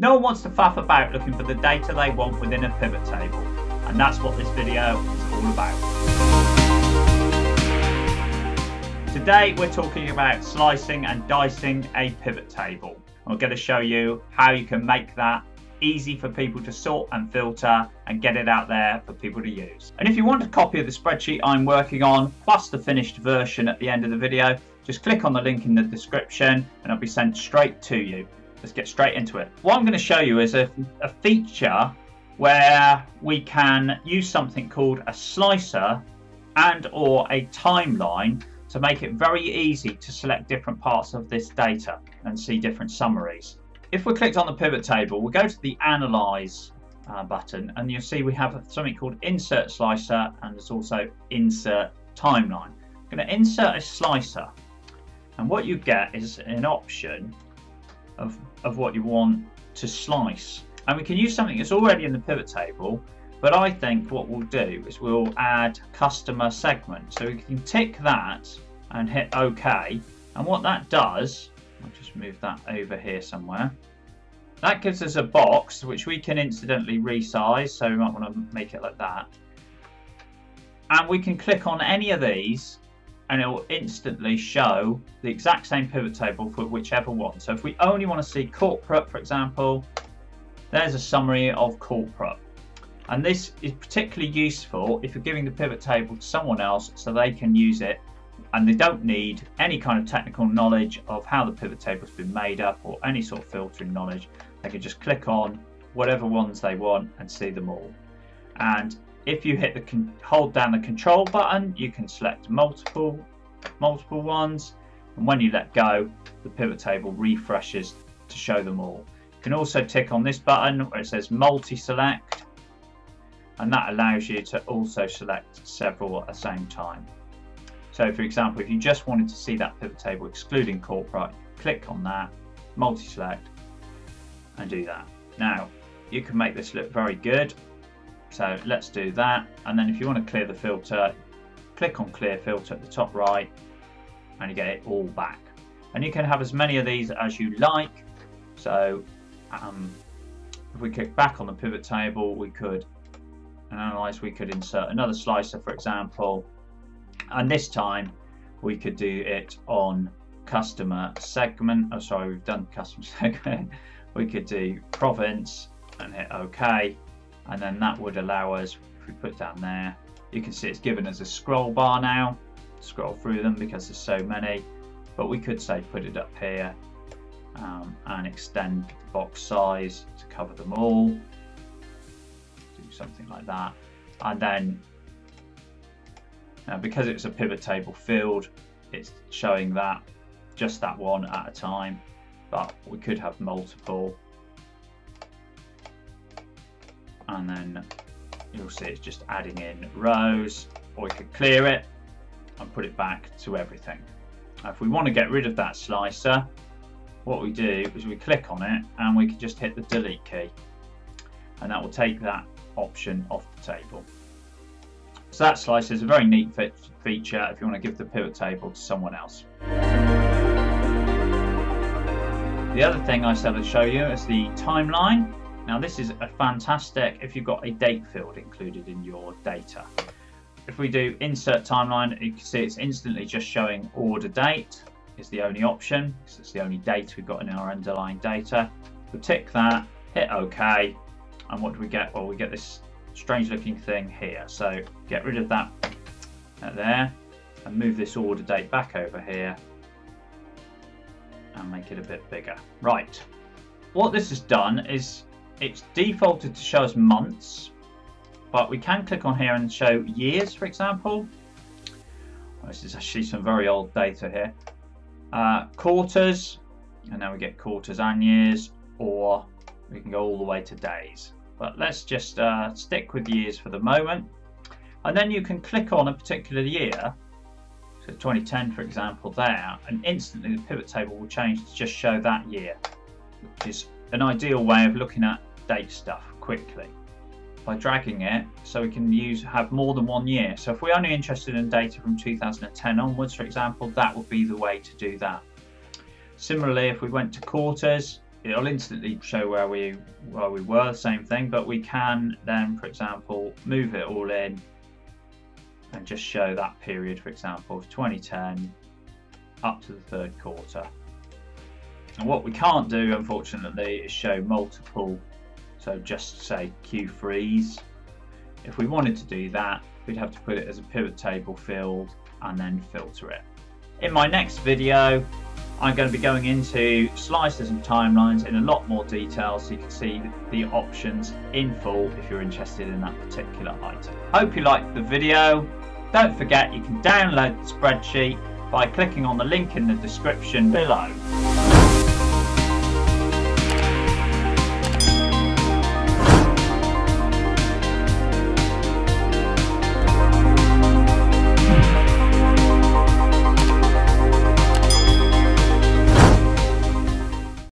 No one wants to faff about looking for the data they want within a pivot table, and that's what this video is all about. Today we're talking about slicing and dicing a pivot table. I'm going to show you how you can make that easy for people to sort and filter and get it out there for people to use. And if you want a copy of the spreadsheet I'm working on, plus the finished version at the end of the video, just click on the link in the description and it'll be sent straight to you. Let's get straight into it. What I'm going to show you is a feature where we can use something called a slicer and or a timeline to make it very easy to select different parts of this data and see different summaries. If we clicked on the pivot table, we'll go to the Analyze button and you'll see we have something called Insert Slicer and there's also Insert Timeline. I'm going to insert a slicer and what you get is an option of what you want to slice, and we can use something that's already in the pivot table, but I think what we'll do is we'll add customer segment, so we can tick that and hit OK, and what that does, I'll just move that over here somewhere, that gives us a box which we can incidentally resize, so we might want to make it like that, and we can click on any of these and it will instantly show the exact same pivot table for whichever one. So if we only want to see corporate, for example, there's a summary of corporate. And this is particularly useful if you're giving the pivot table to someone else so they can use it and they don't need any kind of technical knowledge of how the pivot table's been made up or any sort of filtering knowledge. They can just click on whatever ones they want and see them all. And if you hit hold down the control button, you can select multiple ones, and when you let go, the pivot table refreshes to show them all. You can also tick on this button where it says multi-select, and that allows you to also select several at the same time. So for example, if you just wanted to see that pivot table excluding corporate, click on that, multi-select, and do that. Now, you can make this look very good. So let's do that, and then if you want to clear the filter, click on clear filter at the top right and you get it all back. And you can have as many of these as you like. So if we click back on the pivot table, we could analyze, we could insert another slicer, for example, and this time we could do it on customer segment. Oh, sorry, we've done customer segment. We could do province and hit OK. And then that would allow us, if we put down there, you can see it's given us a scroll bar now. Scroll through them because there's so many, but we could say put it up here and extend the box size to cover them all. Do something like that. And then because it's a pivot table field, it's showing that just that one at a time, but we could have multiple. And then you'll see it's just adding in rows, or we could clear it and put it back to everything. Now, if we want to get rid of that slicer, what we do is we click on it and we can just hit the delete key and that will take that option off the table. So that slicer is a very neat feature if you want to give the pivot table to someone else. The other thing I said I'd show you is the timeline. Now this is a fantastic if you've got a date field included in your data. If we do insert timeline, you can see it's instantly just showing order date is the only option, because it's the only date we've got in our underlying data. We'll tick that, hit OK, and what do we get? Well, we get this strange looking thing here. So get rid of that there and move this order date back over here and make it a bit bigger. Right, what this has done is it's defaulted to show us months, but we can click on here and show years, for example. This is actually some very old data here. Quarters, and now we get quarters and years, or we can go all the way to days. But let's just stick with years for the moment. And then you can click on a particular year, so 2010, for example, there, and instantly the pivot table will change to just show that year, which is an ideal way of looking at date stuff quickly by dragging it, so we can have more than one year. So if we're only interested in data from 2010 onwards, for example, that would be the way to do that. Similarly, if we went to quarters, it'll instantly show where we were, same thing, but we can then, for example, move it all in and just show that period, for example, of 2010 up to the third quarter. And what we can't do, unfortunately, is show multiple, so just say Q3s. If we wanted to do that, we'd have to put it as a pivot table field and then filter it. In my next video, I'm going to be going into slices and timelines in a lot more detail, so you can see the options in full if you're interested in that particular item. Hope you liked the video. Don't forget you can download the spreadsheet by clicking on the link in the description below.